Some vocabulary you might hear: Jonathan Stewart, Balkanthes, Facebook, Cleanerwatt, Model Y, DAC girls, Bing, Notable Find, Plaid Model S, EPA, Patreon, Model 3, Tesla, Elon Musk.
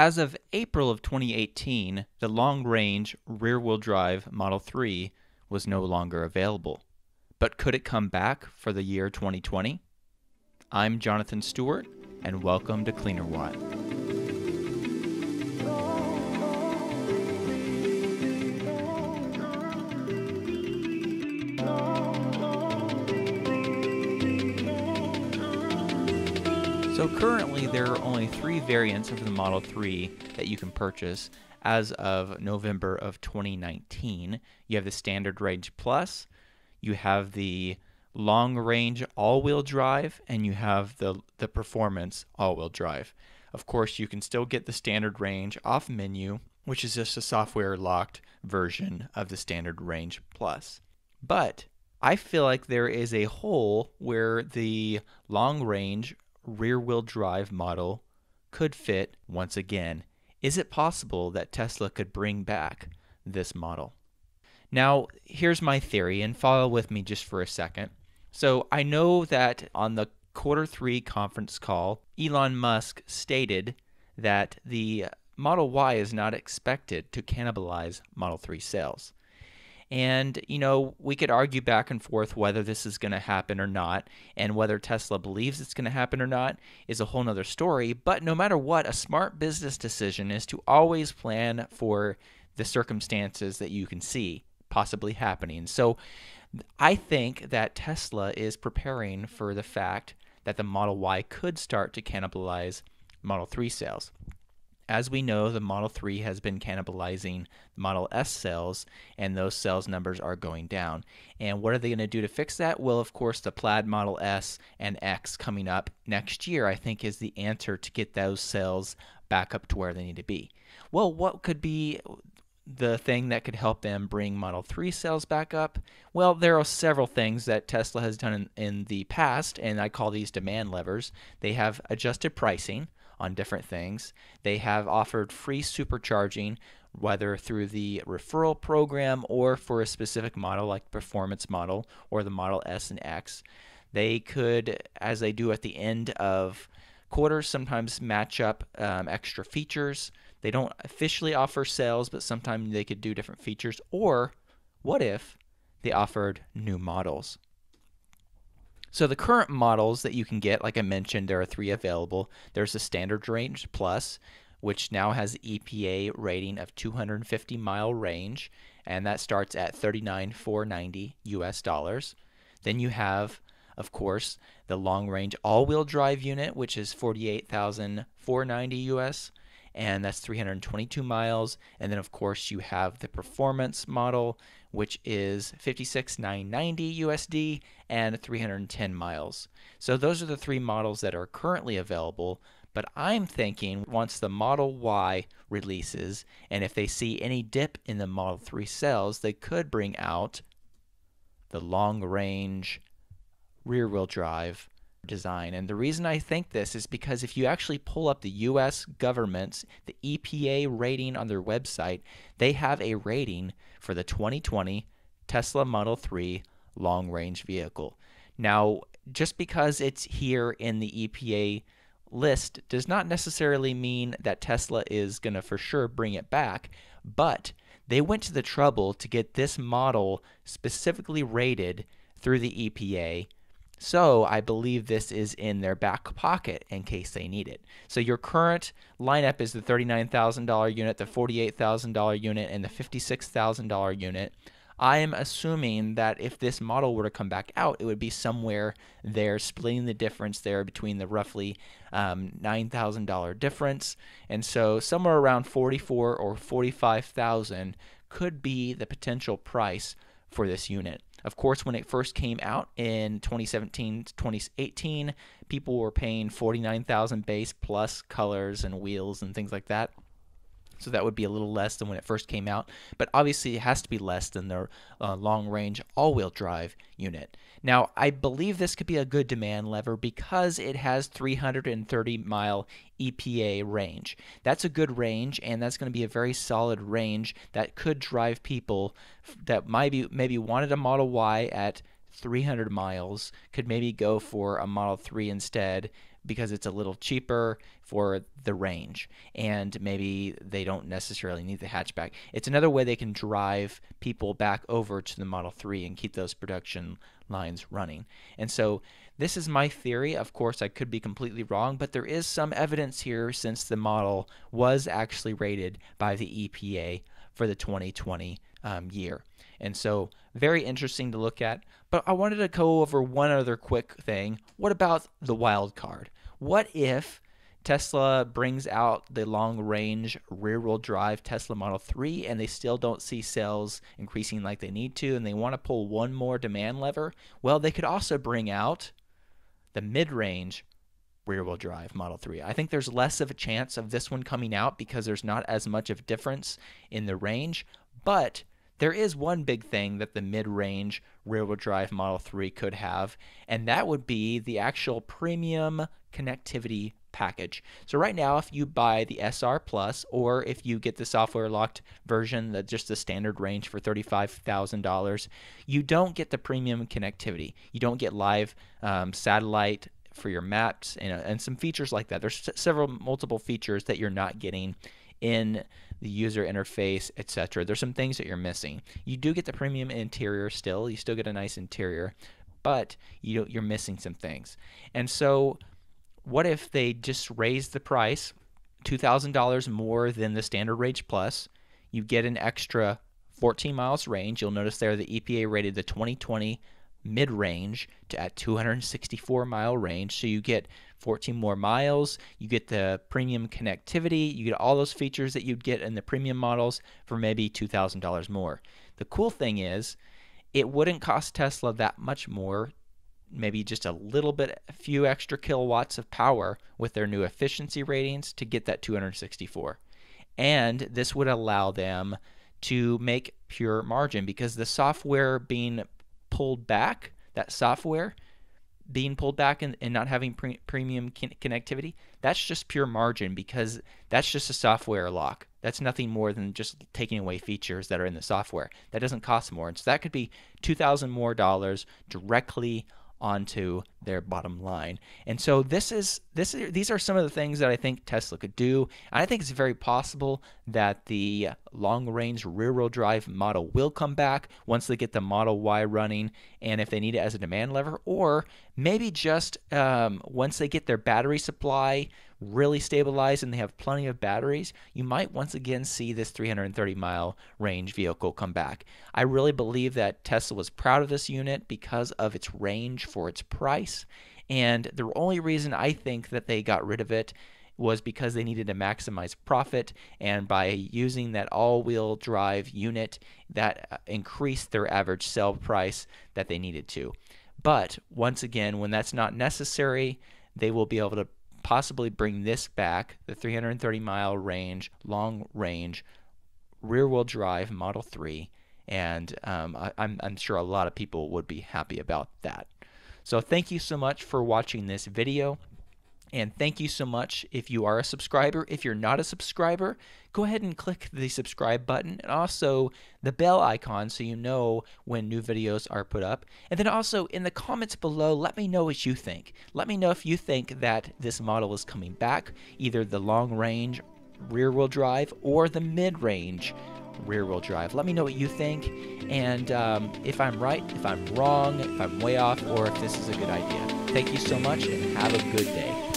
As of April of 2018, the long-range rear-wheel drive Model 3 was no longer available. But could it come back for the year 2020? I'm Jonathan Stewart, and welcome to Cleanerwatt. So currently there are only 3 variants of the Model 3 that you can purchase as of November of 2019. You have the Standard Range Plus, you have the Long Range All-Wheel Drive, and you have the Performance All-Wheel Drive. Of course, you can still get the Standard Range off menu, which is just a software-locked version of the Standard Range Plus. But I feel like there is a hole where the Long Range rear-wheel drive model could fit once again. Is it possible that Tesla could bring back this model? Now, here's my theory, and follow with me just for a second. So I know that on the Q3 conference call, Elon Musk stated that the Model Y is not expected to cannibalize Model 3 sales. And, you know, we could argue back and forth whether this is going to happen or not, and whether Tesla believes it's going to happen or not is a whole nother story. But no matter what, a smart business decision is to always plan for the circumstances that you can see possibly happening. So I think that Tesla is preparing for the fact that the Model Y could start to cannibalize Model 3 sales. As we know, the Model 3 has been cannibalizing Model S sales, and those sales numbers are going down. And what are they going to do to fix that? Well, of course, the Plaid Model S and X coming up next year, I think, is the answer to get those sales back up to where they need to be. Well, what could be the thing that could help them bring Model 3 sales back up? Well, there are several things that Tesla has done in the past, and I call these demand levers. They have adjusted pricing on different things. They have offered free supercharging, whether through the referral program or for a specific model like the Performance Model or the Model S and X. They could, as they do at the end of quarters, sometimes match up extra features. They don't officially offer sales, but sometimes they could do different features. Or what if they offered new models? So the current models that you can get, like I mentioned, there are 3 available. There's the Standard Range Plus, which now has EPA rating of 250-mile range, and that starts at $39,490 US dollars. Then you have, of course, the Long Range All-Wheel Drive unit, which is $48,490 US, and that's 322 miles. And then, of course, you have the Performance Model, which is $56,990 USD and 310 miles. So those are the 3 models that are currently available, but I'm thinking once the Model Y releases, and if they see any dip in the Model 3 sales, they could bring out the long-range rear-wheel drive design. And the reason I think this is because if you actually pull up the US government's, the EPA rating on their website, they have a rating for the 2020 Tesla Model 3 long-range vehicle. Now, just because it's here in the EPA list does not necessarily mean that Tesla is going to for sure bring it back, but they went to the trouble to get this model specifically rated through the EPA. So I believe this is in their back pocket in case they need it. So your current lineup is the $39,000 unit, the $48,000 unit, and the $56,000 unit. I am assuming that if this model were to come back out, it would be somewhere there, splitting the difference there between the roughly $9,000 difference. And so somewhere around $44,000 or $45,000 could be the potential price for this unit. Of course, when it first came out in 2017 to 2018, people were paying $49,000 base plus colors and wheels and things like that. So that would be a little less than when it first came out. But obviously, it has to be less than their long-range all-wheel drive unit. Now, I believe this could be a good demand lever because it has 330-mile EPA range. That's a good range, and that's going to be a very solid range that could drive people that maybe wanted a Model Y at 300 miles, could maybe go for a Model 3 instead because it's a little cheaper for the range, and maybe they don't necessarily need the hatchback. It's another way they can drive people back over to the Model 3 and keep those production lines running. And so this is my theory. Of course, I could be completely wrong, but there is some evidence here since the model was actually rated by the EPA for the 2020 year. And so very interesting to look at. But I wanted to go over one other quick thing. What about the wild card? What if Tesla brings out the long-range rear-wheel drive Tesla Model 3 and they still don't see sales increasing like they need to, and they want to pull one more demand lever? Well, they could also bring out the mid-range rear-wheel drive Model 3. I think there's less of a chance of this one coming out because there's not as much of a difference in the range, but there is one big thing that the mid-range rear-wheel drive Model 3 could have, and that would be the actual premium connectivity package. So right now, if you buy the SR Plus, or if you get the software locked version, that just the standard range for $35,000, you don't get the premium connectivity. You don't get live satellite for your maps and some features like that. There's multiple features that you're not getting in the user interface, etc. There's some things that you're missing. You do get the premium interior still. You still get a nice interior, but you're missing some things. And so what if they just raise the price $2,000 more than the standard range plus? You get an extra 14 miles range. You'll notice there the EPA rated the 2020 mid-range at 264-mile range, so you get 14 more miles, you get the premium connectivity, you get all those features that you'd get in the premium models for maybe $2,000 more. The cool thing is it wouldn't cost Tesla that much more, maybe just a few extra kilowatts of power with their new efficiency ratings to get that 264. And this would allow them to make pure margin because the software being pulled back, that software being pulled back and not having premium connectivity, that's just pure margin because that's just a software lock. That's nothing more than just taking away features that are in the software. That doesn't cost more. And so that could be $2,000 more directly onto their bottom line. And so these are some of the things that I think Tesla could do. And I think it's very possible that the long-range rear-wheel drive model will come back once they get the Model Y running, and if they need it as a demand lever, or maybe just once they get their battery supply really stabilized and they have plenty of batteries, you might once again see this 330-mile range vehicle come back. I really believe that Tesla was proud of this unit because of its range for its price, and the only reason I think that they got rid of it was because they needed to maximize profit, and by using that all-wheel drive unit, that increased their average sale price that they needed to. But once again, when that's not necessary, they will be able to possibly bring this back, the 330-mile range, long-range, rear-wheel drive Model 3, and I'm sure a lot of people would be happy about that. So thank you so much for watching this video, and thank you so much if you are a subscriber. If you're not a subscriber, go ahead and click the subscribe button and also the bell icon so you know when new videos are put up. And then also in the comments below, let me know what you think. Let me know if you think that this model is coming back, either the long-range rear-wheel drive or the mid-range rear-wheel drive. Let me know what you think, and if I'm right, if I'm wrong, if I'm way off, or if this is a good idea. Thank you so much, and have a good day.